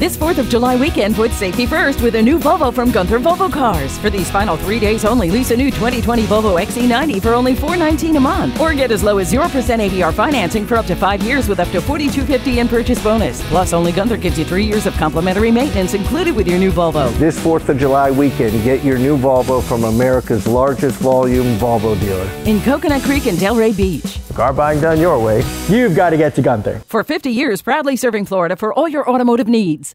This 4th of July weekend, put safety first with a new Volvo from Gunther Volvo Cars. For these final 3 days only, lease a new 2020 Volvo XC90 for only $419 a month. Or get as low as 0% APR financing for up to 5 years with up to $4,250 in purchase bonus. Plus, only Gunther gives you 3 years of complimentary maintenance included with your new Volvo. This 4th of July weekend, get your new Volvo from America's largest volume Volvo dealer. In Coconut Creek and Delray Beach. Car buying done your way, you've got to get to Gunther. For 50 years, proudly serving Florida for all your automotive needs.